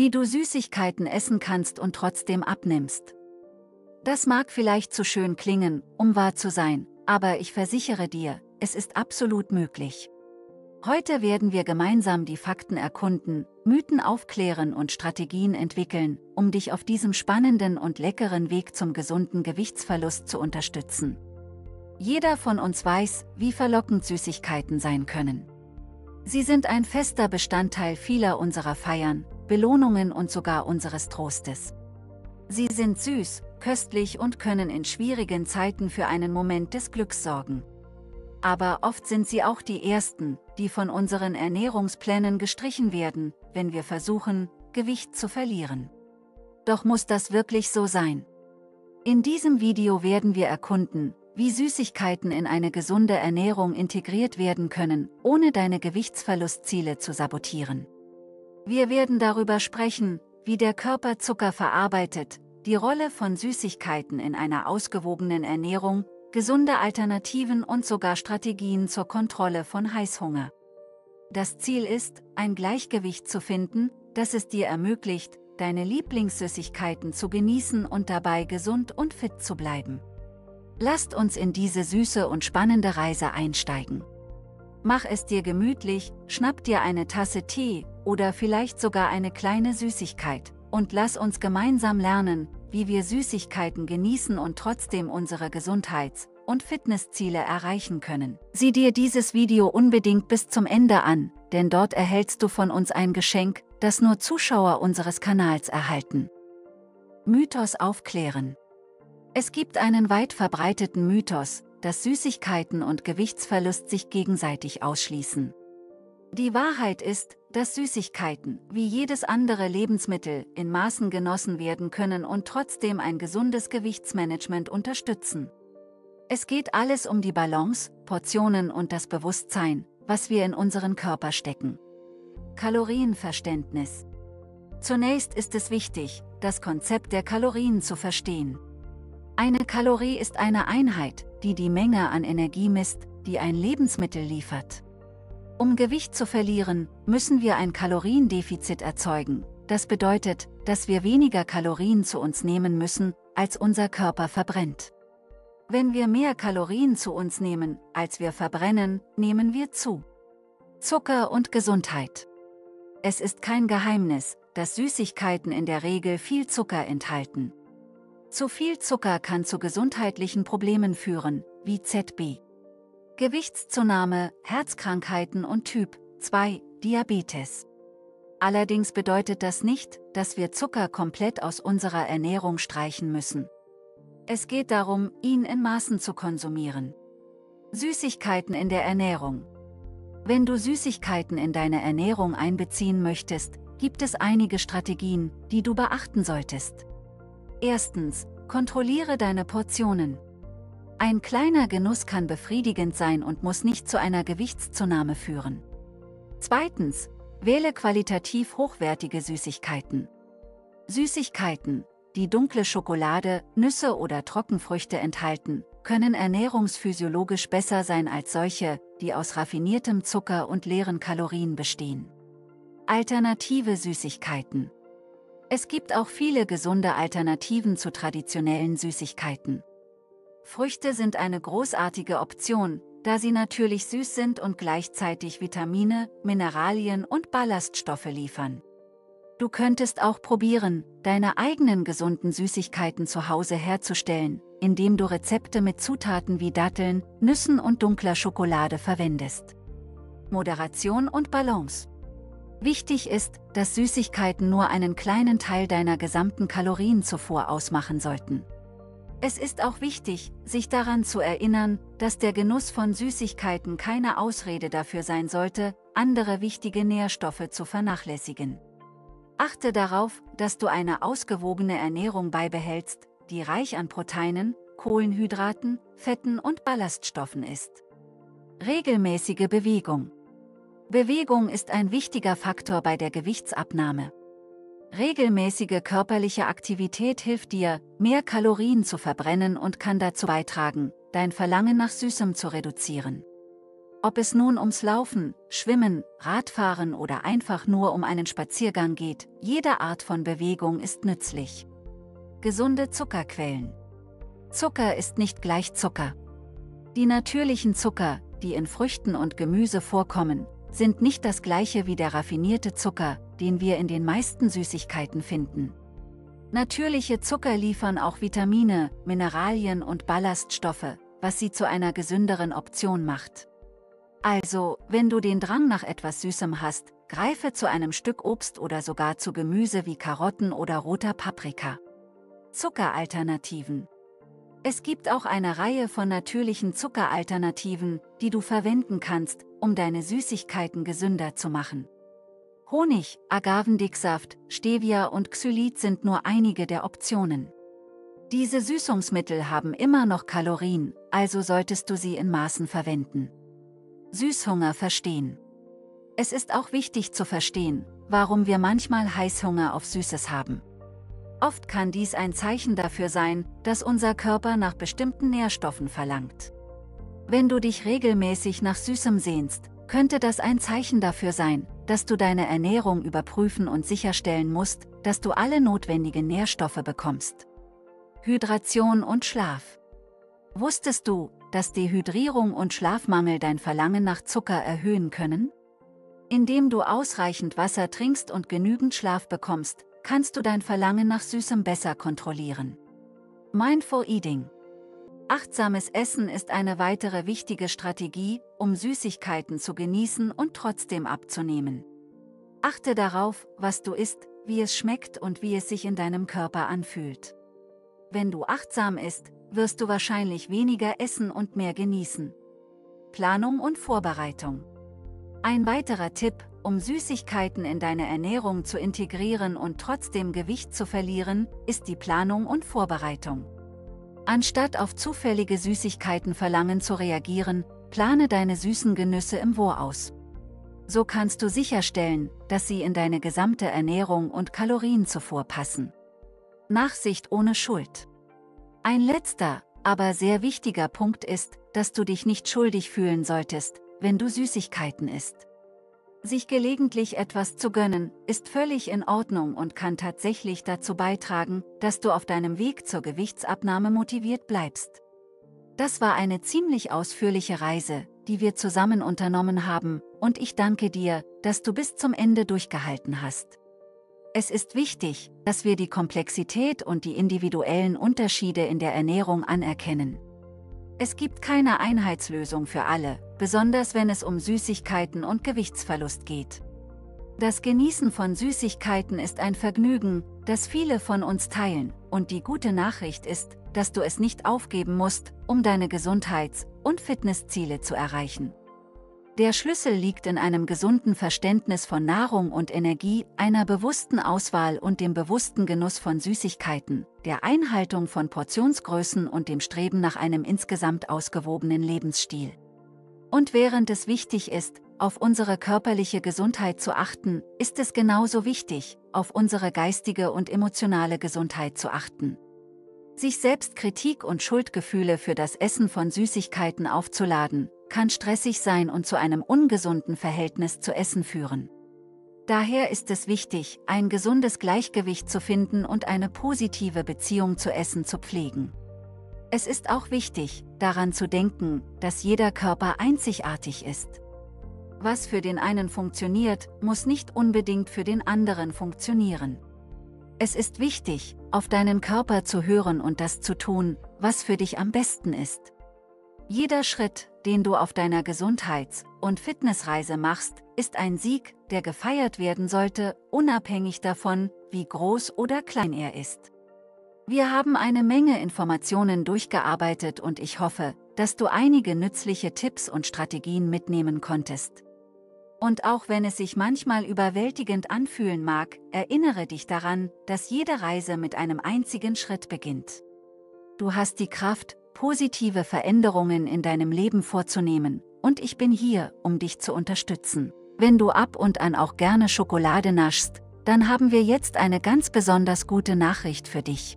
wie du Süßigkeiten essen kannst und trotzdem abnimmst. Das mag vielleicht zu schön klingen, um wahr zu sein, aber ich versichere dir, es ist absolut möglich. Heute werden wir gemeinsam die Fakten erkunden, Mythen aufklären und Strategien entwickeln, um dich auf diesem spannenden und leckeren Weg zum gesunden Gewichtsverlust zu unterstützen. Jeder von uns weiß, wie verlockend Süßigkeiten sein können. Sie sind ein fester Bestandteil vieler unserer Feiern, Belohnungen und sogar unseres Trostes. Sie sind süß, köstlich und können in schwierigen Zeiten für einen Moment des Glücks sorgen. Aber oft sind sie auch die ersten, die von unseren Ernährungsplänen gestrichen werden, wenn wir versuchen, Gewicht zu verlieren. Doch muss das wirklich so sein? In diesem Video werden wir erkunden, wie Süßigkeiten in eine gesunde Ernährung integriert werden können, ohne deine Gewichtsverlustziele zu sabotieren. Wir werden darüber sprechen, wie der Körper Zucker verarbeitet, die Rolle von Süßigkeiten in einer ausgewogenen Ernährung, gesunde Alternativen und sogar Strategien zur Kontrolle von Heißhunger. Das Ziel ist, ein Gleichgewicht zu finden, das es dir ermöglicht, deine Lieblingssüßigkeiten zu genießen und dabei gesund und fit zu bleiben. Lasst uns in diese süße und spannende Reise einsteigen. Mach es dir gemütlich, schnapp dir eine Tasse Tee oder vielleicht sogar eine kleine Süßigkeit und lass uns gemeinsam lernen, wie wir Süßigkeiten genießen und trotzdem unsere Gesundheits- und Fitnessziele erreichen können. Sieh dir dieses Video unbedingt bis zum Ende an, denn dort erhältst du von uns ein Geschenk, das nur Zuschauer unseres Kanals erhalten. Mythos aufklären. Es gibt einen weit verbreiteten Mythos, dass Süßigkeiten und Gewichtsverlust sich gegenseitig ausschließen. Die Wahrheit ist, dass Süßigkeiten, wie jedes andere Lebensmittel, in Maßen genossen werden können und trotzdem ein gesundes Gewichtsmanagement unterstützen. Es geht alles um die Balance, Portionen und das Bewusstsein, was wir in unseren Körper stecken. Kalorienverständnis. Zunächst ist es wichtig, das Konzept der Kalorien zu verstehen. Eine Kalorie ist eine Einheit, die die Menge an Energie misst, die ein Lebensmittel liefert. Um Gewicht zu verlieren, müssen wir ein Kaloriendefizit erzeugen. Das bedeutet, dass wir weniger Kalorien zu uns nehmen müssen, als unser Körper verbrennt. Wenn wir mehr Kalorien zu uns nehmen, als wir verbrennen, nehmen wir zu. Zucker und Gesundheit. Es ist kein Geheimnis, dass Süßigkeiten in der Regel viel Zucker enthalten. Zu viel Zucker kann zu gesundheitlichen Problemen führen, wie ZB, Gewichtszunahme, Herzkrankheiten und Typ 2 Diabetes. Allerdings bedeutet das nicht, dass wir Zucker komplett aus unserer Ernährung streichen müssen. Es geht darum, ihn in Maßen zu konsumieren. Süßigkeiten in der Ernährung. Wenn du Süßigkeiten in deine Ernährung einbeziehen möchtest, gibt es einige Strategien, die du beachten solltest. Erstens, kontrolliere deine Portionen. Ein kleiner Genuss kann befriedigend sein und muss nicht zu einer Gewichtszunahme führen. Zweitens, wähle qualitativ hochwertige Süßigkeiten. Süßigkeiten, die dunkle Schokolade, Nüsse oder Trockenfrüchte enthalten, können ernährungsphysiologisch besser sein als solche, die aus raffiniertem Zucker und leeren Kalorien bestehen. Alternative Süßigkeiten. Es gibt auch viele gesunde Alternativen zu traditionellen Süßigkeiten. Früchte sind eine großartige Option, da sie natürlich süß sind und gleichzeitig Vitamine, Mineralien und Ballaststoffe liefern. Du könntest auch probieren, deine eigenen gesunden Süßigkeiten zu Hause herzustellen, indem du Rezepte mit Zutaten wie Datteln, Nüssen und dunkler Schokolade verwendest. Moderation und Balance. Wichtig ist, dass Süßigkeiten nur einen kleinen Teil deiner gesamten Kalorienzufuhr ausmachen sollten. Es ist auch wichtig, sich daran zu erinnern, dass der Genuss von Süßigkeiten keine Ausrede dafür sein sollte, andere wichtige Nährstoffe zu vernachlässigen. Achte darauf, dass du eine ausgewogene Ernährung beibehältst, die reich an Proteinen, Kohlenhydraten, Fetten und Ballaststoffen ist. Regelmäßige Bewegung. Bewegung ist ein wichtiger Faktor bei der Gewichtsabnahme. Regelmäßige körperliche Aktivität hilft dir, mehr Kalorien zu verbrennen und kann dazu beitragen, dein Verlangen nach Süßem zu reduzieren. Ob es nun ums Laufen, Schwimmen, Radfahren oder einfach nur um einen Spaziergang geht, jede Art von Bewegung ist nützlich. Gesunde Zuckerquellen. Zucker ist nicht gleich Zucker. Die natürlichen Zucker, die in Früchten und Gemüse vorkommen, sind nicht das gleiche wie der raffinierte Zucker, den wir in den meisten Süßigkeiten finden. Natürliche Zucker liefern auch Vitamine, Mineralien und Ballaststoffe, was sie zu einer gesünderen Option macht. Also, wenn du den Drang nach etwas Süßem hast, greife zu einem Stück Obst oder sogar zu Gemüse wie Karotten oder roter Paprika. Zuckeralternativen. Es gibt auch eine Reihe von natürlichen Zuckeralternativen, die du verwenden kannst, um deine Süßigkeiten gesünder zu machen. Honig, Agavendicksaft, Stevia und Xylit sind nur einige der Optionen. Diese Süßungsmittel haben immer noch Kalorien, also solltest du sie in Maßen verwenden. Süßhunger verstehen. Es ist auch wichtig zu verstehen, warum wir manchmal Heißhunger auf Süßes haben. Oft kann dies ein Zeichen dafür sein, dass unser Körper nach bestimmten Nährstoffen verlangt. Wenn du dich regelmäßig nach Süßem sehnst, könnte das ein Zeichen dafür sein, dass du deine Ernährung überprüfen und sicherstellen musst, dass du alle notwendigen Nährstoffe bekommst. Hydration und Schlaf. Wusstest du, dass Dehydrierung und Schlafmangel dein Verlangen nach Zucker erhöhen können? Indem du ausreichend Wasser trinkst und genügend Schlaf bekommst, kannst du dein Verlangen nach Süßem besser kontrollieren. Mindful Eating. Achtsames Essen ist eine weitere wichtige Strategie, um Süßigkeiten zu genießen und trotzdem abzunehmen. Achte darauf, was du isst, wie es schmeckt und wie es sich in deinem Körper anfühlt. Wenn du achtsam isst, wirst du wahrscheinlich weniger essen und mehr genießen. Planung und Vorbereitung. Ein weiterer Tipp, um Süßigkeiten in deine Ernährung zu integrieren und trotzdem Gewicht zu verlieren, ist die Planung und Vorbereitung. Anstatt auf zufällige Süßigkeitenverlangen zu reagieren, plane deine süßen Genüsse im Voraus. So kannst du sicherstellen, dass sie in deine gesamte Ernährung und Kalorienzufuhr passen. Nachsicht ohne Schuld. Ein letzter, aber sehr wichtiger Punkt ist, dass du dich nicht schuldig fühlen solltest, wenn du Süßigkeiten isst. Sich gelegentlich etwas zu gönnen, ist völlig in Ordnung und kann tatsächlich dazu beitragen, dass du auf deinem Weg zur Gewichtsabnahme motiviert bleibst. Das war eine ziemlich ausführliche Reise, die wir zusammen unternommen haben, und ich danke dir, dass du bis zum Ende durchgehalten hast. Es ist wichtig, dass wir die Komplexität und die individuellen Unterschiede in der Ernährung anerkennen. Es gibt keine Einheitslösung für alle, besonders wenn es um Süßigkeiten und Gewichtsverlust geht. Das Genießen von Süßigkeiten ist ein Vergnügen, das viele von uns teilen, und die gute Nachricht ist, dass du es nicht aufgeben musst, um deine Gesundheits- und Fitnessziele zu erreichen. Der Schlüssel liegt in einem gesunden Verständnis von Nahrung und Energie, einer bewussten Auswahl und dem bewussten Genuss von Süßigkeiten, der Einhaltung von Portionsgrößen und dem Streben nach einem insgesamt ausgewogenen Lebensstil. Und während es wichtig ist, auf unsere körperliche Gesundheit zu achten, ist es genauso wichtig, auf unsere geistige und emotionale Gesundheit zu achten. Sich selbst Kritik und Schuldgefühle für das Essen von Süßigkeiten aufzuladen, kann stressig sein und zu einem ungesunden Verhältnis zu Essen führen. Daher ist es wichtig, ein gesundes Gleichgewicht zu finden und eine positive Beziehung zu Essen zu pflegen. Es ist auch wichtig, daran zu denken, dass jeder Körper einzigartig ist. Was für den einen funktioniert, muss nicht unbedingt für den anderen funktionieren. Es ist wichtig, auf deinen Körper zu hören und das zu tun, was für dich am besten ist. Jeder Schritt, den du auf deiner Gesundheits- und Fitnessreise machst, ist ein Sieg, der gefeiert werden sollte, unabhängig davon, wie groß oder klein er ist. Wir haben eine Menge Informationen durchgearbeitet und ich hoffe, dass du einige nützliche Tipps und Strategien mitnehmen konntest. Und auch wenn es sich manchmal überwältigend anfühlen mag, erinnere dich daran, dass jede Reise mit einem einzigen Schritt beginnt. Du hast die Kraft, positive Veränderungen in deinem Leben vorzunehmen, und ich bin hier, um dich zu unterstützen. Wenn du ab und an auch gerne Schokolade naschst, dann haben wir jetzt eine ganz besonders gute Nachricht für dich.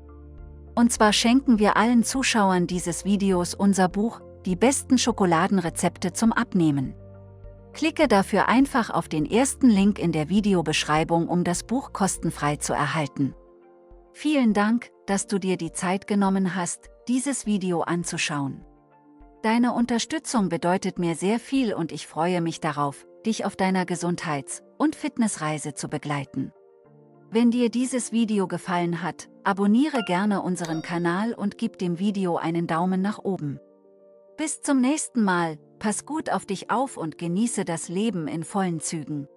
Und zwar schenken wir allen Zuschauern dieses Videos unser Buch, die besten Schokoladenrezepte zum Abnehmen. Klicke dafür einfach auf den ersten Link in der Videobeschreibung, um das Buch kostenfrei zu erhalten. Vielen Dank, dass du dir die Zeit genommen hast, dieses Video anzuschauen. Deine Unterstützung bedeutet mir sehr viel und ich freue mich darauf, dich auf deiner Gesundheits- und Fitnessreise zu begleiten. Wenn dir dieses Video gefallen hat, abonniere gerne unseren Kanal und gib dem Video einen Daumen nach oben. Bis zum nächsten Mal, pass gut auf dich auf und genieße das Leben in vollen Zügen.